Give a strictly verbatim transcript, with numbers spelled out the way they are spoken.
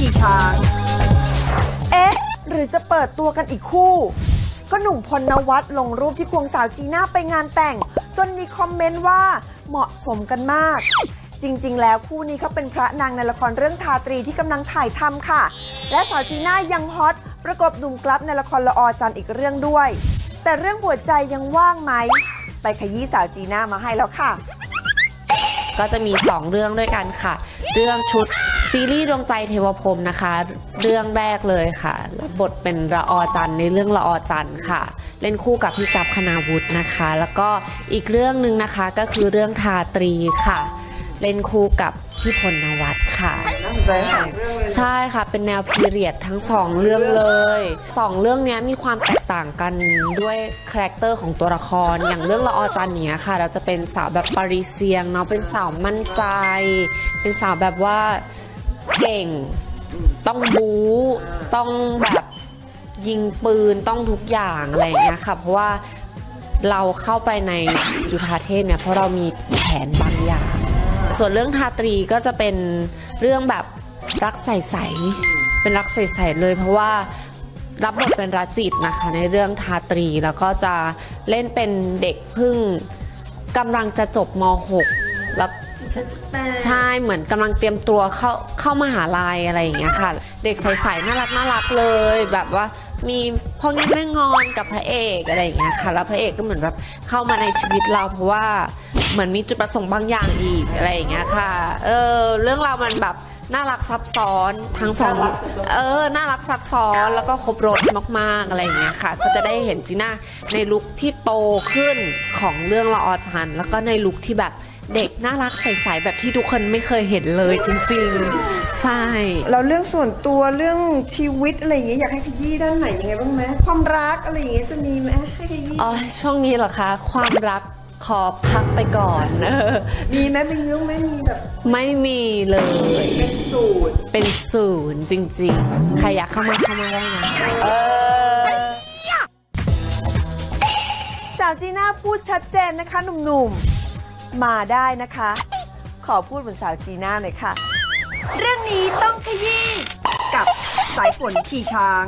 ชีช้างเอ๊ะหรือจะเปิดตัวกันอีกคู่ก็หนุ่มพลนวัตลงรูปที่ควงสาวจีน่าไปงานแต่งจนมีคอมเมนต์ว่าเหมาะสมกันมากจริงๆแล้วคู่นี้เขาเป็นพระนางในละครเรื่องทาตรีที่กำลังถ่ายทำค่ะและสาวจีน่ายังฮอตประกบหนุ่มกลับในละครละออจันทร์อีกเรื่องด้วยแต่เรื่องหัวใจยังว่างไหมไปขยี้สาวจีน่ามาให้แล้วค่ะก็จะมีสองเรื่องด้วยกันค่ะเรื่องชุดซีรีส์ดวงใจเทวพรหมนะคะเรื่องแรกเลยค่ะบทเป็นละออจันทร์ในเรื่องละออจันทร์ค่ะเล่นคู่กับพี่กัปคณาวุฒินะคะแล้วก็อีกเรื่องหนึ่งนะคะก็คือเรื่องทาตรีค่ะเล่นคู่กับพี่พลนวัตค่ะใช่ค่ะเป็นแนวพีเรียดทั้งสองเรื่องเลยสองเรื่องนี้มีความแตกต่างกันด้วยคาแรคเตอร์ของตัวละครอย่างเรื่องละออจันทร์เนี่ยค่ะเราจะเป็นสาวแบบปารีเซียงเนาะเป็นสาวมั่นใจเป็นสาวแบบว่าเก่งต้องบู๊ต้องแบบยิงปืนต้องทุกอย่างอะไรอย่างเงี้ยค่ะเพราะว่าเราเข้าไปในจุฑาเทพเนี่ยเพราะเรามีแผนบางอย่างส่วนเรื่องทาตรีก็จะเป็นเรื่องแบบรักใสๆเป็นรักใสๆเลยเพราะว่ารับบทเป็นราจิตนะคะในเรื่องทาตรีแล้วก็จะเล่นเป็นเด็กเพิ่งกำลังจะจบม หก แล้วใช่เหมือนกำลังเตรียมตัวเข้าเข้ามหาลัยอะไรอย่างเงี้ยค่ะเด็กใสๆน่ารักน่ารักเลยแบบว่ามีพ่อแม่แม่งอนกับพระเอกอะไรอย่างเงี้ยค่ะแล้วพระเอกก็เหมือนแบบเข้ามาในชีวิตเราเพราะว่าเหมือนมีจุดประสงค์บางอย่างอีกอะไรอย่างเงี้ยค่ะเออเรื่องราวมันแบบน่ารักซับซ้อนทั้งสองเออน่ารักซับซ้อนแล้วก็ครบรสมากๆอะไรอย่างเงี้ยค่ะก็จะได้เห็นจีน่าในลุคที่โตขึ้นของเรื่องละออจันทร์แล้วก็ในลุคที่แบบเด็กน่ารักใสๆแบบที่ทุกคนไม่เคยเห็นเลยจริงๆใช่แล้วเรื่องส่วนตัวเรื่องชีวิตอะไรอย่างเงี้ยอยากให้ขยี้ด้านไหนยังไงบ้างไหมความรักอะไรอย่างเงี้ยจะมีไหมให้ขยี้อ๋อช่วงนี้เหรอคะความรักขอพักไปก่อนเออมีไหมมีเรื่องไม่มีแบบไม่มีเลยเป็นศูนย์เป็นศูนย์จริงๆใครอยากเข้ามาเข้ามาได้นะเออสาวจีน่าพูดชัดเจนนะคะหนุ่มๆมาได้นะคะขอพูดเหมือนสาวจีน่าหน่อยค่ะเรื่องนี้ต้องขยี้กับสายฝนขี่ช้าง